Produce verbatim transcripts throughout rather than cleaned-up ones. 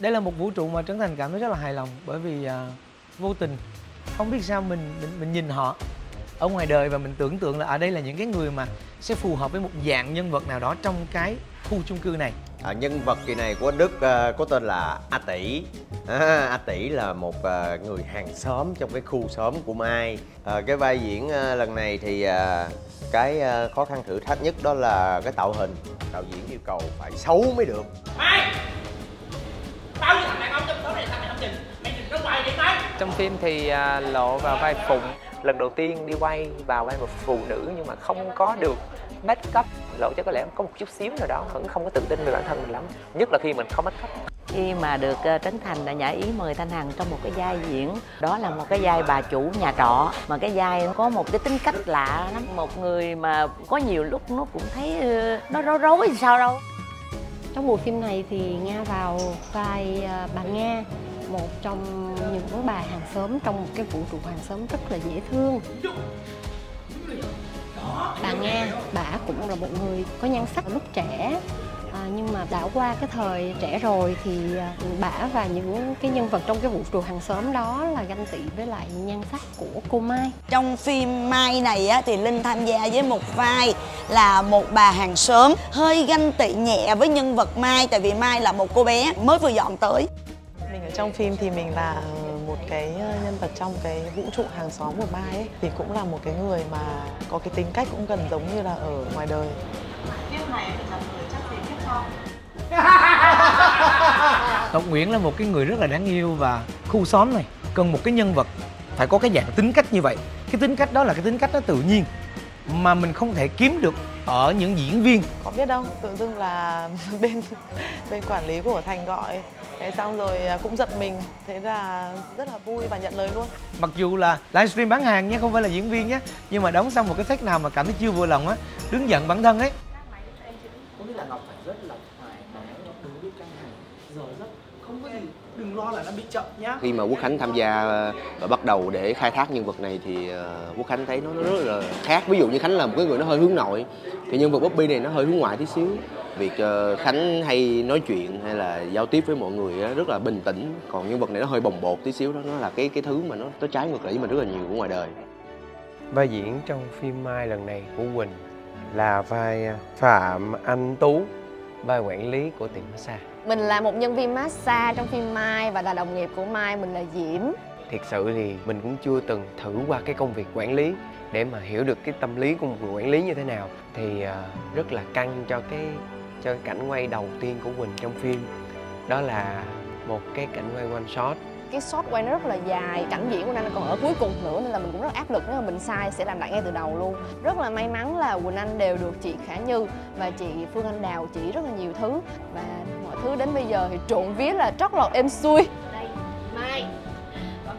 Đây là một vũ trụ mà Trấn Thành cảm thấy rất là hài lòng, bởi vì à, vô tình không biết sao mình, mình mình nhìn họ ở ngoài đời và mình tưởng tượng là ở à, đây là những cái người mà sẽ phù hợp với một dạng nhân vật nào đó trong cái khu chung cư này. À, nhân vật kỳ này của Đức uh, có tên là A Tỷ. À, A Tỷ là một uh, người hàng xóm trong cái khu xóm của Mai. À, cái vai diễn uh, lần này thì uh, cái uh, khó khăn thử thách nhất đó là cái tạo hình. Đạo diễn yêu cầu phải xấu mới được. Mai! Bao nhiêu thằng đàn ông trong số này thằng này không nhìn? Mày nhìn nó hoài vậy Mai! Trong phim thì uh, lộ vào vai Phụng. Lần đầu tiên đi quay vào vai một phụ nữ nhưng mà không có được make up, lộ cho có lẽ có một chút xíu nào đó, vẫn không có tự tin về bản thân mình lắm, nhất là khi mình không make up. Khi mà được Trấn Thành đã nhảy ý mời Thanh Hằng trong một cái vai diễn, đó là một cái vai bà chủ nhà trọ, mà cái vai có một cái tính cách lạ lắm, một người mà có nhiều lúc nó cũng thấy nó rối rối thì sao đâu. Trong bộ phim này thì Nga vào vai bà Nga, một trong những bà hàng xóm trong một cái vũ trụ hàng xóm rất là dễ thương. Bà Nga, bà cũng là một người có nhan sắc lúc trẻ, à, nhưng mà đã qua cái thời trẻ rồi thì bà và những cái nhân vật trong cái vũ trụ hàng xóm đó là ganh tị với lại nhan sắc của cô Mai. Trong phim Mai này á, thì Linh tham gia với một vai là một bà hàng xóm hơi ganh tị nhẹ với nhân vật Mai, tại vì Mai là một cô bé mới vừa dọn tới. Mình ở trong phim thì mình là một cái nhân vật trong cái vũ trụ hàng xóm của Mai ấy, thì cũng là một cái người mà có cái tính cách cũng gần giống như là ở ngoài đời. Kiếp này là người chắc thì kiếp sau. Ngọc Nguyễn là một cái người rất là đáng yêu và khu xóm này cần một cái nhân vật phải có cái dạng tính cách như vậy. Cái tính cách đó là cái tính cách nó tự nhiên mà mình không thể kiếm được ở những diễn viên. Có biết đâu, tự dưng là bên bên quản lý của Thành gọi. Thế xong rồi cũng giật mình, thế là rất là vui và nhận lời luôn. Mặc dù là livestream bán hàng nhé, không phải là diễn viên nhé, nhưng mà đóng xong một cái set nào mà cảm thấy chưa vừa lòng á, đứng giận bản thân ấy. Có nghĩa là Ngọc phải rất là thoải mái, Ngọc đừng biết căng thẳng, giờ rất không có gì, đừng lo là nó bị chậm nhá. Khi mà Quốc Khánh tham gia và bắt đầu để khai thác nhân vật này thì Quốc Khánh thấy nó rất là khác. Ví dụ như Khánh là một cái người nó hơi hướng nội, thì nhân vật Bobby này nó hơi hướng ngoại tí xíu. Việc Khánh hay nói chuyện hay là giao tiếp với mọi người rất là bình tĩnh, còn nhân vật này nó hơi bồng bột tí xíu đó, nó là cái cái thứ mà nó, nó trái ngược lại với mình rất là nhiều của ngoài đời. Vai diễn trong phim Mai lần này của Quỳnh là vai Phạm Anh Tú, vai quản lý của tiệm massage. Mình là một nhân viên massage trong phim Mai và là đồng nghiệp của Mai, mình là Diễm. Thiệt sự thì mình cũng chưa từng thử qua cái công việc quản lý để mà hiểu được cái tâm lý của một người quản lý như thế nào, thì rất là căng cho cái cho cái cảnh quay đầu tiên của Quỳnh trong phim. Đó là một cái cảnh quay one shot. Cái shot quay nó rất là dài, cảnh diễn của Anh còn ở cuối cùng nữa, nên là mình cũng rất áp lực, nếu mà mình sai sẽ làm lại ngay từ đầu luôn. Rất là may mắn là Quỳnh Anh đều được chị Khả Như và chị Phương Anh Đào chỉ rất là nhiều thứ, và mọi thứ đến bây giờ thì trộn vía là trót lọt êm xuôi. Đây, Mai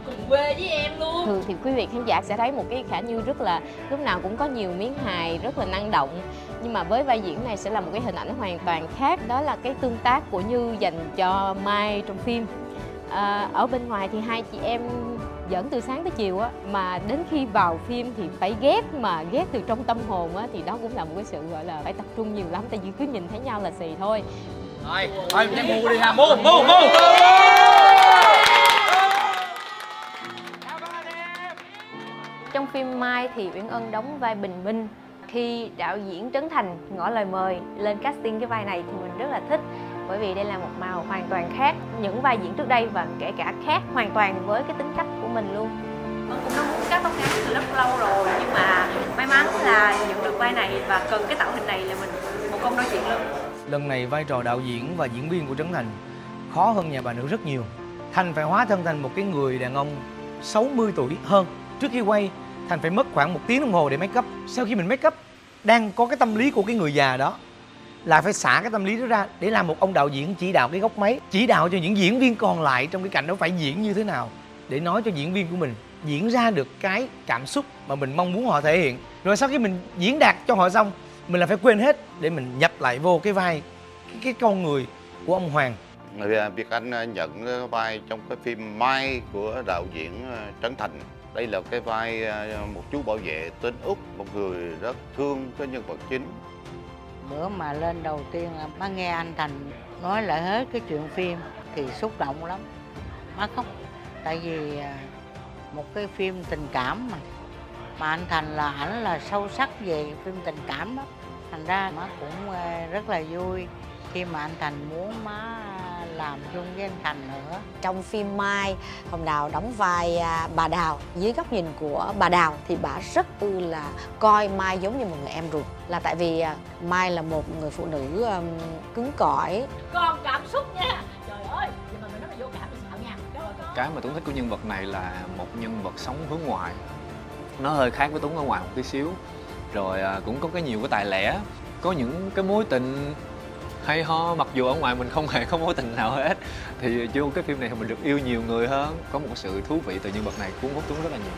cùng quê với em luôn. Thường thì quý vị khán giả sẽ thấy một cái Khả Như rất là lúc nào cũng có nhiều miếng hài, rất là năng động, nhưng mà với vai diễn này sẽ là một cái hình ảnh hoàn toàn khác. Đó là cái tương tác của Như dành cho Mai trong phim. À, ở bên ngoài thì hai chị em dẫn từ sáng tới chiều á, mà đến khi vào phim thì phải ghét, mà ghét từ trong tâm hồn á, thì đó cũng là một cái sự gọi là phải tập trung nhiều lắm, tại vì cứ nhìn thấy nhau là xì thôi. Rồi, thôi mình đi mua đi ha, mua, mua, mua. Trong phim Mai thì Uyển Ân đóng vai Bình Minh. Khi đạo diễn Trấn Thành ngỏ lời mời lên casting cái vai này thì mình rất là thích, bởi vì đây là một màu hoàn toàn khác những vai diễn trước đây và kể cả khác hoàn toàn với cái tính cách của mình luôn. Mình cũng đã muốn cắt tóc ngắn từ rất lâu rồi, nhưng mà may mắn là nhận được vai này và cần cái tạo hình này là mình một công đôi chuyện luôn. Lần này vai trò đạo diễn và diễn viên của Trấn Thành khó hơn nhà bà nữ rất nhiều. Thành phải hóa thân thành một cái người đàn ông sáu mươi tuổi hơn. Trước khi quay, Thành phải mất khoảng một tiếng đồng hồ để make up. Sau khi mình make up, đang có cái tâm lý của cái người già đó, lại phải xả cái tâm lý đó ra để làm một ông đạo diễn chỉ đạo cái góc máy, chỉ đạo cho những diễn viên còn lại trong cái cảnh đó phải diễn như thế nào, để nói cho diễn viên của mình diễn ra được cái cảm xúc mà mình mong muốn họ thể hiện. Rồi sau khi mình diễn đạt cho họ xong, mình là phải quên hết để mình nhập lại vô cái vai, cái, cái con người của ông Hoàng. Việc anh nhận vai trong cái phim Mai của đạo diễn Trấn Thành, đây là cái vai một chú bảo vệ tên Úc, một người rất thương cái nhân vật chính. Bữa mà lên đầu tiên, má nghe anh Thành nói lại hết cái chuyện phim, thì xúc động lắm, má khóc. Tại vì một cái phim tình cảm mà mà anh Thành là ảnh là sâu sắc về phim tình cảm đó, thành ra má cũng rất là vui khi mà anh Thành muốn má làm chung với anh Thành nữa. Trong phim Mai, Hồng Đào đóng vai bà Đào. Dưới góc nhìn của bà Đào thì bà rất ư là coi Mai giống như một người em ruột. Là tại vì Mai là một người phụ nữ cứng cỏi. Con cảm xúc nha, trời ơi, nhưng mà mình rất là vô cảm, sợ nha. Cái mà Tuấn thích của nhân vật này là một nhân vật sống hướng ngoại. Nó hơi khác với Tuấn ở ngoài một tí xíu. Rồi cũng có cái nhiều cái tài lẻ, có những cái mối tình hay ho, mặc dù ở ngoài mình không hề có mối tình nào hết. Thì vô cái phim này thì mình được yêu nhiều người hơn. Có một sự thú vị từ nhân vật này cuốn hút Tuấn rất là nhiều.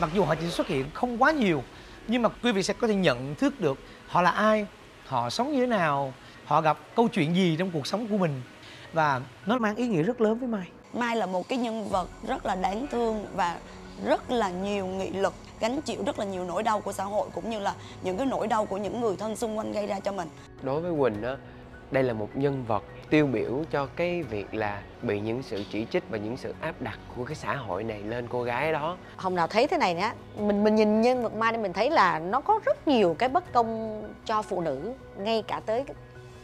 Mặc dù họ chỉ xuất hiện không quá nhiều, nhưng mà quý vị sẽ có thể nhận thức được họ là ai, họ sống như thế nào, họ gặp câu chuyện gì trong cuộc sống của mình. Và nó mang ý nghĩa rất lớn với Mai. Mai là một cái nhân vật rất là đáng thương và rất là nhiều nghị lực, gánh chịu rất là nhiều nỗi đau của xã hội cũng như là những cái nỗi đau của những người thân xung quanh gây ra cho mình. Đối với Quỳnh đó, đây là một nhân vật tiêu biểu cho cái việc là bị những sự chỉ trích và những sự áp đặt của cái xã hội này lên cô gái đó. Hồng Đào thấy thế này nhá, mình mình nhìn nhân vật Mai thì mình thấy là nó có rất nhiều cái bất công cho phụ nữ ngay cả tới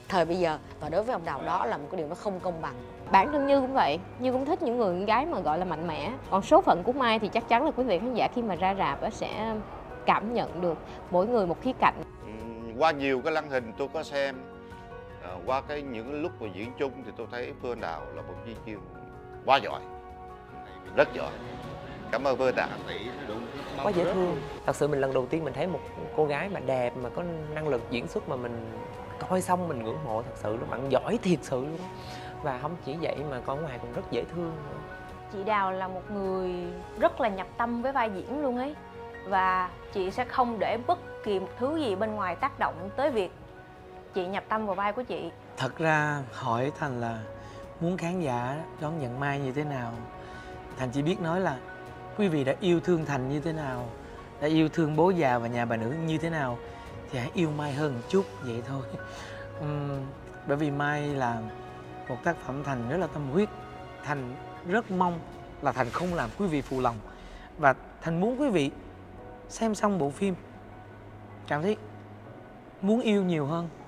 thời bây giờ, và đối với Hồng Đào đó là một cái điều nó không công bằng. Bản thân Như cũng vậy, Như cũng thích những người con gái mà gọi là mạnh mẽ. Còn số phận của Mai thì chắc chắn là quý vị khán giả khi mà ra rạp sẽ cảm nhận được mỗi người một khía cạnh. Qua nhiều cái lăng hình tôi có xem, qua cái những lúc mà diễn chung thì tôi thấy Phương Đào là một diễn viên quá giỏi, rất giỏi. Cảm ơn Phương Đào. Quá dễ thương. Thật sự mình lần đầu tiên mình thấy một cô gái mà đẹp, mà có năng lực diễn xuất mà mình coi xong mình ngưỡng mộ thật sự luôn, bạn giỏi thiệt sự luôn. Và không chỉ vậy mà con ngoài cũng rất dễ thương nữa. Chị Đào là một người rất là nhập tâm với vai diễn luôn ấy. Và chị sẽ không để bất kỳ một thứ gì bên ngoài tác động tới việc chị nhập tâm vào vai của chị. Thật ra hỏi Thành là muốn khán giả đón nhận Mai như thế nào, Thành chỉ biết nói là quý vị đã yêu thương Thành như thế nào, đã yêu thương bố già và nhà bà nữ như thế nào, thì hãy yêu Mai hơn một chút vậy thôi. uhm, Bởi vì Mai là một tác phẩm Thành rất là tâm huyết. Thành rất mong là Thành không làm quý vị phụ lòng. Và Thành muốn quý vị xem xong bộ phim cảm thấy muốn yêu nhiều hơn.